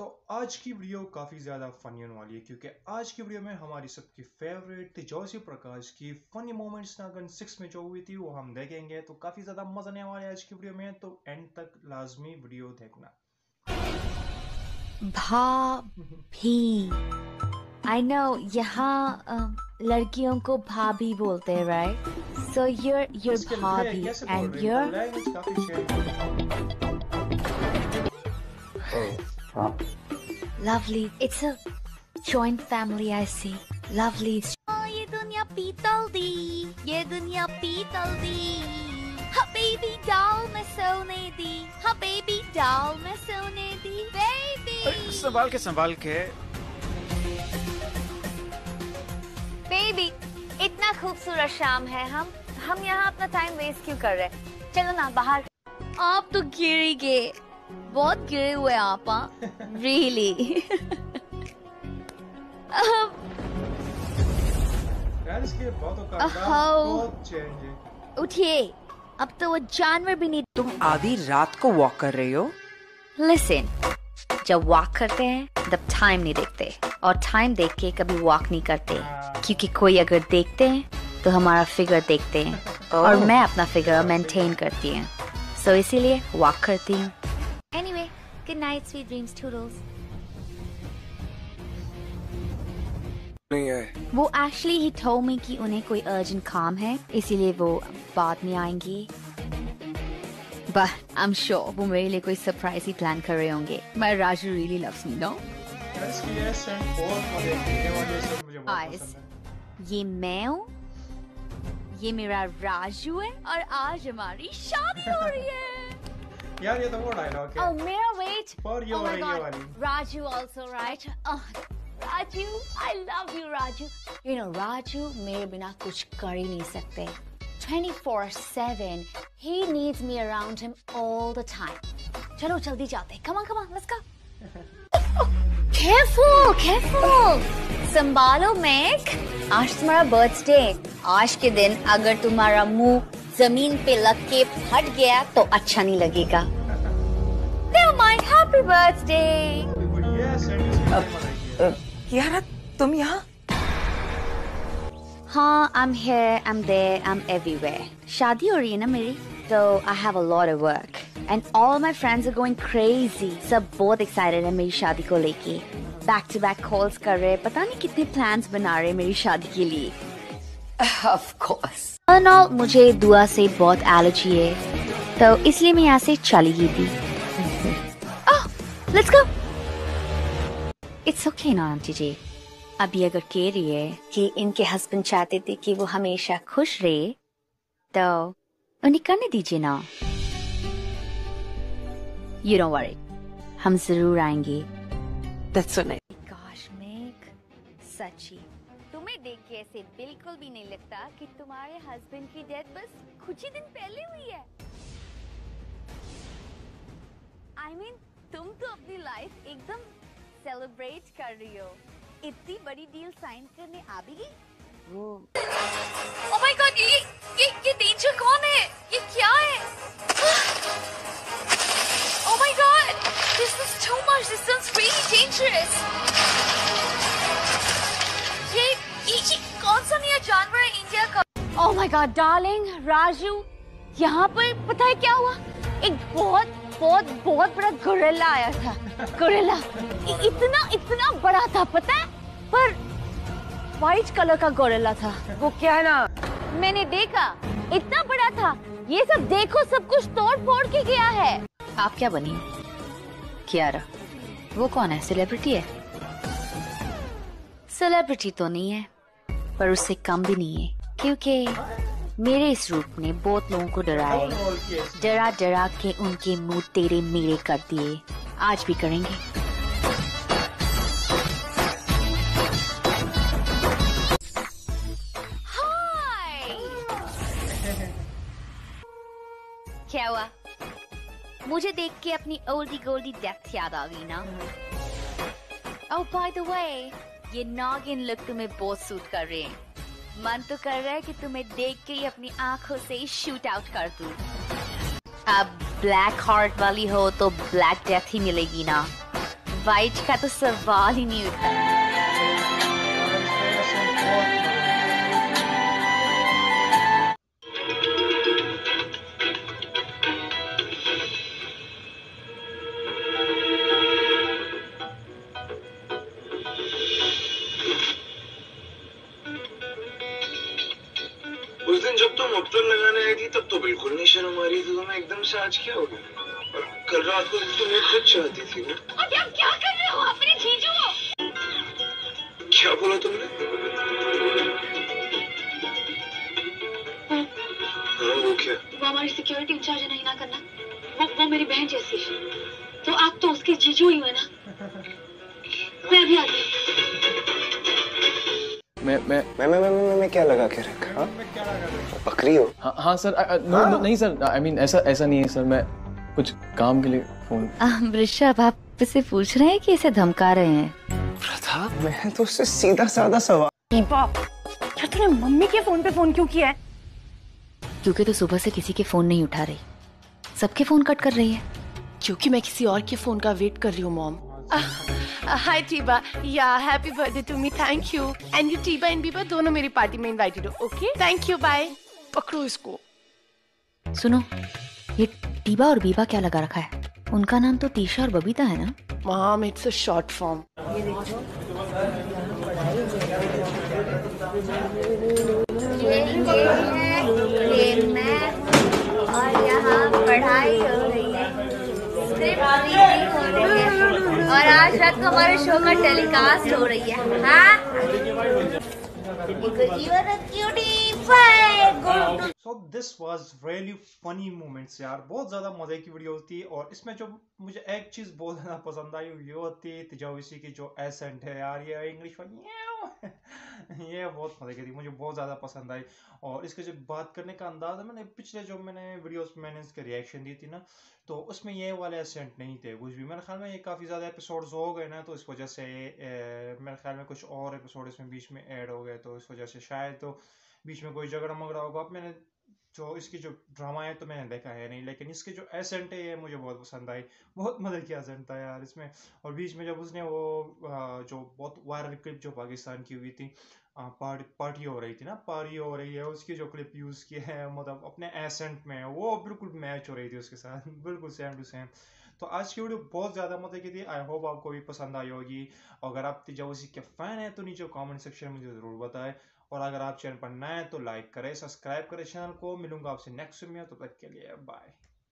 तो आज की वीडियो काफ़ी ज़्यादा फनी होने वाली है क्योंकि आज की वीडियो में हमारी सबकी फेवरेट तेजस्वी प्रकाश की फनी मोमेंट्स नागन 6 में जो हुई थी वो हम देखेंगे। तो काफ़ी ज़्यादा मजा आने वाला है आज की वीडियो में, तो एंड तक लाजमी वीडियो देखना। भाभी, आई नो यहाँ लड़कियों को भाभी बोलते हैं, राइट? सो योर भाभी and your lovely, it's a joint family I see, lovely। ye duniya pital di, ye duniya pital di, ha baby doll main sone di, ha baby doll main sone di, baby संभाल के baby। इतना खूबसूरत शाम है, हम यहाँ अपना time waste क्यों कर रहे हैं? चलो ना बाहर। आप तो गिर गए, बहुत गिरे हुए आपा, रियली। उठिए, अब तो वो जानवर भी नहीं। तुम आधी रात को वॉक कर रही हो? लिसन, जब वॉक करते हैं तब टाइम नहीं देखते, और टाइम देख के कभी वॉक नहीं करते, क्योंकि कोई अगर देखते हैं तो हमारा फिगर देखते हैं और मैं अपना फिगर मेंटेन करती हूँ, सो इसीलिए वॉक करती हूँ। Anyway, good night, sweet dreams, toodles। वो actually he told me कि उन्हें कोई urgent काम है, इसीलिए वो बाद में आएंगी। But I'm sure वो मेरे लिए कोई surprise ही plan कर रहे होंगे। My Raju really loves me, no? Guys, ये मैं हूँ, ये मेरा राजू है, और आज हमारी शादी हो रही है। यार ये तो वो डायलॉग है। Oh मेरा weight. Oh my God, Raju also right? Oh Raju, I love you Raju। You know Raju मेरे बिना कुछ कर ही नहीं सकते। 24/7, he needs me around him all the time। चलो जल्दी जाते हैं। Come on, let's go। Careful। संभालो मैक। आज तुम्हारा बर्थडे। आज के दिन अगर तुम्हारा मुंह जमीन पे लग के फट गया तो अच्छा नहीं लगेगा। Never mind, happy birthday। यारा तुम यहाँ? हाँ, I'm here, I'm there, I'm everywhere। शादी हो रही है ना मेरी, तो I have a lot of work and all my friends are going crazy। सब बहुत excited है मेरी शादी को लेके। Back to back calls कर रहे, पता नहीं कितने plans बना रहे मेरी शादी के लिए। Of course। मुझे दुआ से बहुत एलर्जी है, तो इसलिए मैं यहाँ से चली गई थी। Let's go. इट्स ओके ना आंटी जी। अभी अगर कह रही है कि इनके हस्बैंड चाहते थे कि वो हमेशा खुश रहे, तो उन्हें करने दीजिए ना। यू डोंट वरी, हम जरूर आएंगे। That's so nice. काश मेक, सच्ची तुम्हें देख के ऐसे बिल्कुल भी नहीं लगता कि तुम्हारे हस्बैंड की डेथ बस कुछ ही दिन पहले हुई है। I mean, तुम तो अपनी लाइफ एकदम सेलिब्रेट कर रही हो। इतनी बड़ी डील साइन करने आ भी गई। Oh my God, ये डेंजर कौन है? ये क्या है? Oh my God, this is too much. This sounds really dangerous. कौन सा नया जानवर है इंडिया का? Oh my God, darling, Raju, यहाँ पर पता है क्या हुआ? एक बहुत बड़ा गोरिल्ला आया था। गोरिल्ला इतना बड़ा था पता है, पर व्हाइट कलर का गोरिल्ला था। वो क्या है ना, मैंने देखा इतना बड़ा था। ये सब देखो, सब कुछ तोड़ फोड़ के गया है। आप क्या बनी कियारा? वो कौन है? सेलिब्रिटी है? सेलिब्रिटी तो नहीं है, पर उससे कम भी नहीं है, क्योंकि मेरे इस रूप ने बहुत लोगों को डराया, डरा के उनके मुंह तेरे मेरे कर दिए। आज भी करेंगे। हाय, क्या हुआ? मुझे देख के अपनी ओल्डी गोल्डी डेथ याद आ गई ना। Oh by the way, ये नागिन लुक तुम्हें बहुत सूट कर रहे हैं। मन तो कर रहा है कि तुम्हें देख के ही अपनी आंखों से शूट आउट कर दूं। अब ब्लैक हार्ट वाली हो तो ब्लैक डेथ ही मिलेगी ना। वाइट का तो सवाल ही नहीं उठता। उस दिन जब तुम अब्दुल लगाने आई थी तब तो बिल्कुल नहीं शर्म आ रही थी तुम्हें, एकदम से आज क्या हो गया? और कल रात को तुम ये खुद चाहती थी ना? अबे आप क्या कर रहे हो? अपने जीजू क्या बोला तुमने? हाँ वो क्या? वो हमारी सिक्योरिटी इंचार्ज नहीं ना करना, वो मेरी बहन जैसी है, तो आप तो उसके जीजू ही हो ना। मैं भी आती हूँ। मैं क्या लगा के रखा? हाँ बकरी हो? हाँ सर, नहीं सर, आई मीन ऐसा नहीं है सर, मैं कुछ काम के लिए फोन। ऋषभ आप इससे पूछ रहे हैं कि इसे धमका रहे हैं? प्रताप मैं तो उससे सीधा साधा सवाल। बाप यार तूने मम्मी के फोन पे फोन क्यों किया है? क्योंकि तो सुबह से किसी के फोन नहीं उठा रही, सबके फोन कट कर रही है। क्योंकि मैं किसी और के फोन का वेट कर रही हूँ mom. Hi Tiba, yeah happy birthday to me, thank you. And you Tiba and Biba दोनों मेरी पार्टी में इनवाइटेड हो, ओके? Thank you, bye. पकड़ो इसको। सुनो ये टीबा और बीबा क्या लगा रखा है? उनका नाम तो तीशा और बबीता है ना? Mom it's a short form. ये मैथ और यहाँ पढ़ाई हो रही है, सिर्फ रीडिंग हो रही है, और आज रात को हमारे शो का टेलीकास्ट हो रही है। हाँ So this was really funny moments यार, बहुत ज़्यादा मज़े की वीडियो थी। और इसमें जो मुझे एक चीज़ बहुत ज़्यादा पसंद आई ये होती तेजस्वी की जो एसेंट है यार, ये इंग्लिश वाली ये बहुत मज़े की थी, मुझे बहुत ज़्यादा पसंद आई। और इसके जो बात करने का अंदाज़ है, मैंने पिछले जो वीडियोस में मैंने इसके रिएक्शन दी थी ना, तो उसमें ये वाले एसेंट नहीं थे कुछ भी। मेरे ख्याल में ये काफ़ी ज़्यादा एपिसोड्स हो गए ना, तो इस वजह से मेरे ख्याल में कुछ और एपिसोड इसमें बीच में ऐड हो गए, तो इस वजह से शायद तो बीच में कोई झगड़ा मगड़ा होगा। अब मैंने जो इसकी जो ड्रामा है तो मैंने देखा है नहीं, लेकिन इसके जो एसेंट है ये मुझे बहुत पसंद आई, बहुत मज़े की एसेंट था यार इसमें। और बीच में जब उसने वो जो बहुत वायरल क्लिप जो पाकिस्तान की हुई थी, पार्टी हो रही थी ना, पार्टी हो रही है, उसकी जो क्लिप यूज़ की है मतलब अपने एसेंट में, वो बिल्कुल मैच हो रही थी उसके साथ, बिल्कुल सेम टू सेम। तो आज की वीडियो बहुत ज़्यादा मजे की थी, आई होप आपको भी पसंद आई होगी। अगर आप तेजस्वी के फ़ैन हैं तो नीचे कमेंट सेक्शन में मुझे ज़रूर बताएं, और अगर आप चैनल पर नए हैं तो लाइक करें, सब्सक्राइब करें चैनल को। मिलूंगा आपसे नेक्स्ट वीडियो में, तब तक के लिए बाय।